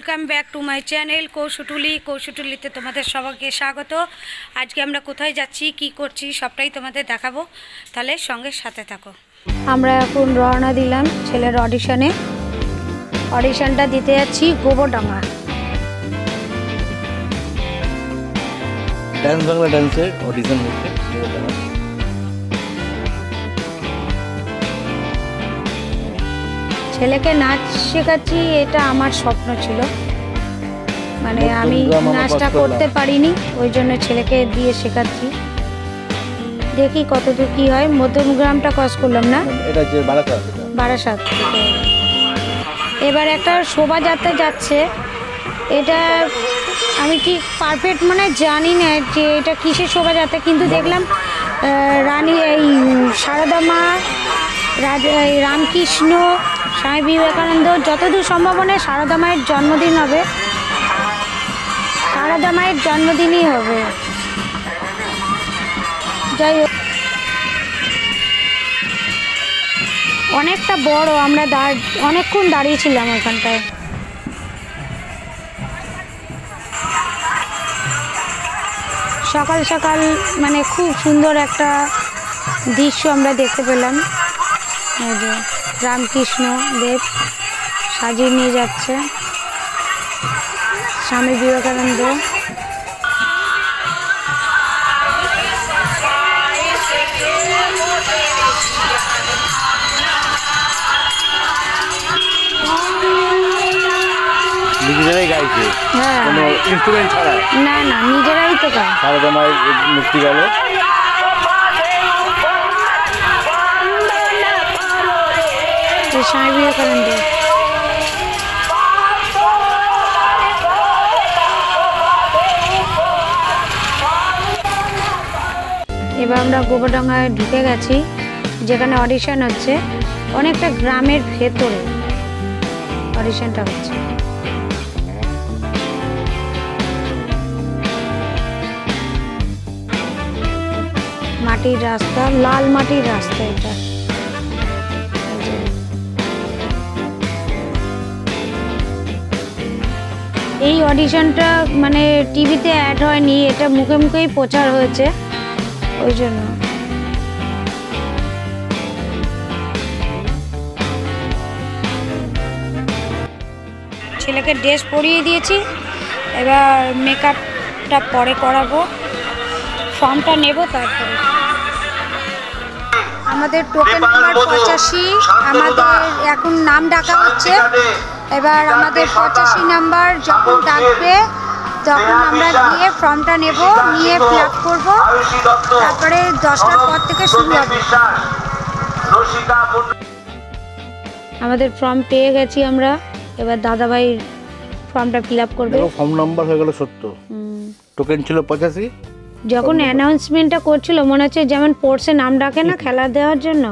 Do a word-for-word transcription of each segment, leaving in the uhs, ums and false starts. Welcome back to my channel कौशुटुली कौशुटुलीते तुम्हारे सबके स्वागत। आज के आमरा कोथाय जाच्छि कि करछि सबटाई तुम्हारे देखाबो, ताहले संगे साथे थाको। आमरा एखन रवाना दिलाम छेलेर अडिशने। अडिशनटा दिते जाच्छि गोबरडांगा डांस बांगला डांसेर अडिशन होच्छे। छेले के नाच शेखाची एटा आमार स्वप्न छिलो, माने आमी नाचटा करते पारिनी, ओई जोन्नो छेलेके दिए शेखाची। देखी कतदूर की हय। मध्यमग्रामटा क्रस करलाम ना, एटा जे बारासात, बारासात থেকে এবার একটা শোভাযাত্রা যাচ্ছে। এটা আমি কি পারফেক্ট মানে জানি না যে এটা কিসের শোভাযাত্রা, কিন্তু দেখলাম রানী এই শারদা মা, রামকৃষ্ণ, स्वामी विवेकानंद যতদূর সম্ভব হয় শারদা মায়ের জন্মদিন হবে, শারদা মায়ের জন্মদিনই হবে। যাই হোক, অনেকটা বড়, আমরা অনেকক্ষণ দাঁড়িয়েছিলাম ওখানটায়। সকাল সকাল মানে খুব সুন্দর একটা দৃশ্য আমরা দেখতে পেলাম। रामकृष्ण देव सजिए नहीं जाच्छे, स्वामी विवेकानंद ना ना निजेरा ही तो मुक्ति गल स्वामी विवेकानंद। এবার আমরা গোবরডাঙ্গায় ঢুকে গেছি, যেখানে অডিশন হচ্ছে। অনেকটা গ্রামের ভেতরে অডিশনটা হচ্ছে। মাটির রাস্তা, লাল মাটির রাস্তা এটা। এই অডিশনটা মানে টিভিতে অ্যাড হয়নি, এটা মুখে মুখেই প্রচার হয়েছে ওই জন্য। ছেলেকে ড্রেস পরিয়ে দিয়েছি, এবার মেকআপটা পরে করাবো, ফর্মটা নেব তারপরে। আমাদের টোকেন নাম্বার পঁচাশি, আমাদের এখন নাম ডাকা হচ্ছে। এবার আমাদের পঁচাশি নাম্বার যখন ডাকবে তখন আমরা গিয়ে ফর্মটা নেব, নিয়ে ফিল আপ করব। তারপরে দশটার পর থেকে শুরু হবে। আমাদের ফর্ম পেয়ে গেছি আমরা, এবার দাদাভাই ফর্মটা ফিল আপ করবে। ফর্ম নাম্বার হয়ে গেল সত্তর, টোকেন ছিল পঁচাশি। যখন অ্যানাউন্সমেন্টটা করছিল মনে হচ্ছে যেমন স্পোর্টসে নাম ডাকে না খেলা দেওয়ার জন্য,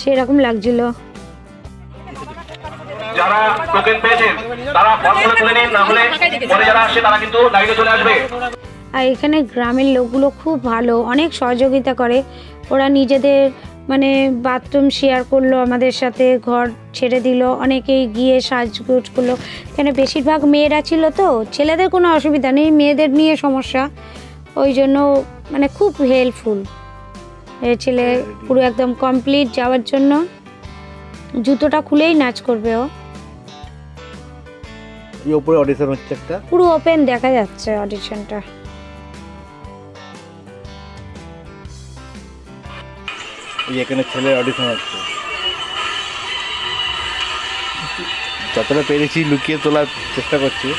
সেরকম লাগছিল। যারা টোকেন পেয়েছেন তারা ফর্মটা তুলে নিন, না হলে পরে যারা আসে তারা কিন্তু লাইনে চলে আসবে। আর এখানে গ্রামের লোকগুলো খুব ভালো, অনেক সহযোগিতা করে। ওরা নিজেদের মানে বাথরুম শেয়ার করলো আমাদের সাথে, ঘর ছেড়ে দিল, অনেকেই গিয়ে সাজগোজ করলো। এখানে বেশিরভাগ মেয়েরা ছিল, তো ছেলেদের কোনো অসুবিধা নেই, মেয়েদের নিয়ে সমস্যা। ওই জন্য মানে খুব হেল্পফুল। ছেলে পুরো একদম কমপ্লিট যাওয়ার জন্য, জুতোটা খুলেই নাচ করবে ও। এই উপরে অডিশন হচ্ছে একটা, পুরো ওপেন দেখা যাচ্ছে অডিশনটা। এই এখানে ছেলে অডিশন হচ্ছে, যতটা পেরেছি লুকিয়ে তোলার চেষ্টা করছি।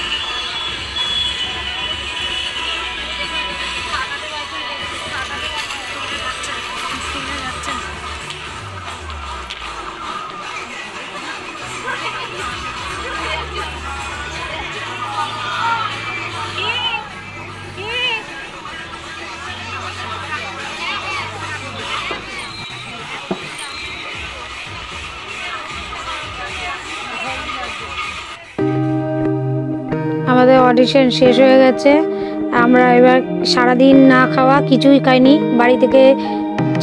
আমাদের অডিশন শেষ হয়ে গেছে। আমরা এবার সারাদিন না খাওয়া কিছুই খাইনি, বাড়ি থেকে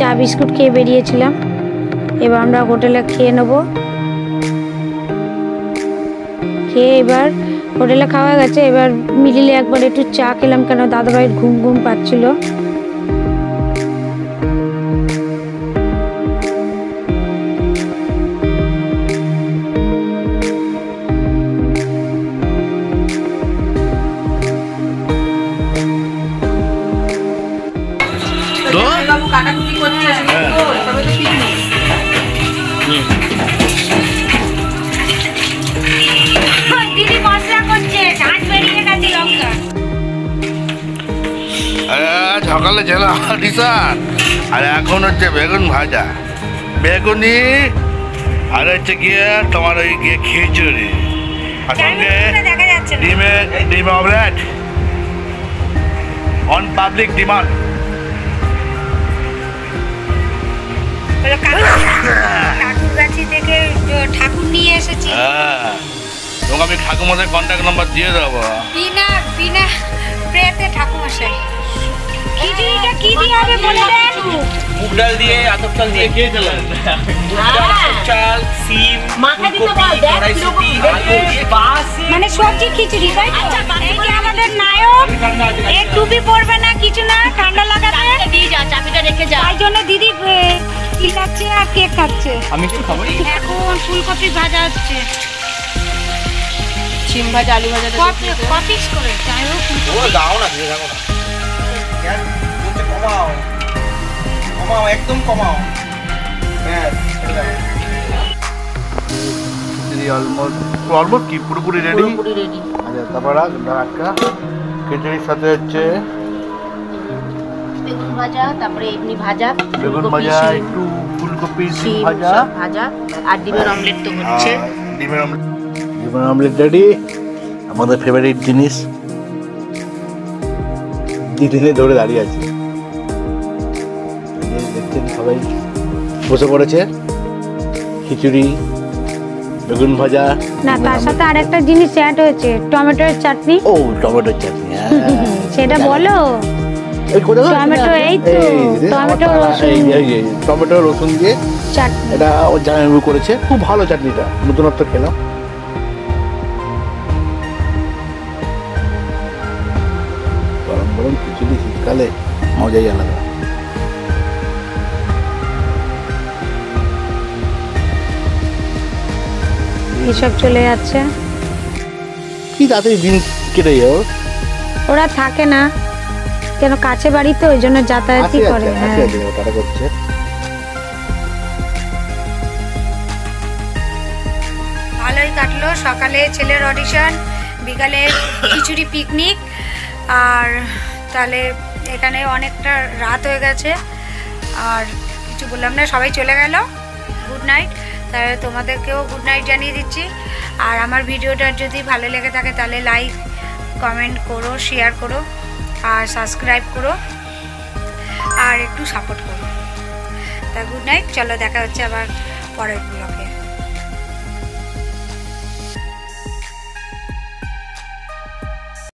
চা বিস্কুট খেয়ে বেরিয়েছিলাম। এবার আমরা হোটেলে খেয়ে নেব, খেয়ে এবার হোটেলে খাওয়া গেছে, এবার মিডিলে একবার একটু চা খেলাম কেন দাদাভাইয়ের ঘুম ঘুম পাচ্ছিল। সকালে ছিল ডিসার, আর এখন হচ্ছে বেগুন ভাজা, বেগুনি, আর হচ্ছে গিয়ে তোমার ওই গিয়ে খিচুড়ি, আর সঙ্গে ডিমে ডিম omelette on public demand. Kakurgachi থেকে ঠাকুর নিয়ে এসেছি, তোমাকে আমি ঠাকুরমশাই কন্ট্যাক্ট নাম্বার দিয়ে দেবো। বিনা বিনা প্রেতে ঠাকুরমশাই খিচুড়িটা কি দিয়ে হবে বলে দেন? মুগ ডাল দিয়ে, আতপ চাল দিয়ে খেয়ে চলেন। আতপ চাল, সিম, মাখা দিতে বল, দেখ পুরোপুরি মানে সবজি খিচুড়ি তাই তো? এই যে আমাদের নায়ক, এ টুপি পরবে না কিছু না, ঠান্ডা লাগাতে দিয়ে যা, চাবিটা রেখে যা। তাই জন্য দিদি কি খাচ্ছে আর কেক খাচ্ছে। আমি কি খাবো? এখন ফুলকপি ভাজা হচ্ছে, সিম ভাজা, আলু ভাজা, কপি কপিস করে চাই হোক। ও দাও না, দিয়ে দাও না। খিচুড়ির সাথে হচ্ছে বেগুন ভাজা, তারপরে এমনি ভাজা, বেগুন ভাজা, একটু ফুলকপি ভাজা ভাজা, আর ডিমের অমলেট তো হচ্ছে। ডিমের অমলেট, ডিমের অমলেট রেডি, আমাদের ফেভারিট জিনিস। দিদিনে দৌড়ে দাঁড়িয়ে আছে, দেখছেন সবাই বসে পড়েছে। খিচুড়ি, বেগুন ভাজা, না তার সাথে আর একটা জিনিস অ্যাড হয়েছে, টমেটোর চাটনি। ও টমেটোর চাটনি, সেটা বলো। এই কোথাও টমেটো, এই তো টমেটো রসুন, টমেটো রসুন দিয়ে চাটনি, এটা ও জামাইবাবু করেছে। খুব ভালো চাটনিটা, নতুনত্ব খেলাম। খিচুড়ি শীতকালে মজাই আলাদা। এসব চলে যাচ্ছে, কি তাড়াতাড়ি দিন কেটে যায়। ওরা থাকে না কেন কাছে বাড়ি, তো ওই জন্য যাতায়াতই করে। ভালোই কাটলো, সকালে ছেলের অডিশন, বিকালে খিচুড়ি পিকনিক, আর তাহলে এখানে অনেকটা রাত হয়ে গেছে। আর কিছু বললাম না, সবাই চলে গেল। Good night. তাহলে তোমাদেরকেও গুড নাইট জানিয়ে দিচ্ছি। আর আমার ভিডিওটা যদি ভালো লেগে থাকে তাহলে লাইক কমেন্ট করো, শেয়ার করো, আর সাবস্ক্রাইব করো, আর একটু সাপোর্ট করো। তা গুড নাইট, চলো দেখা হচ্ছে আবার পরের ব্লগে।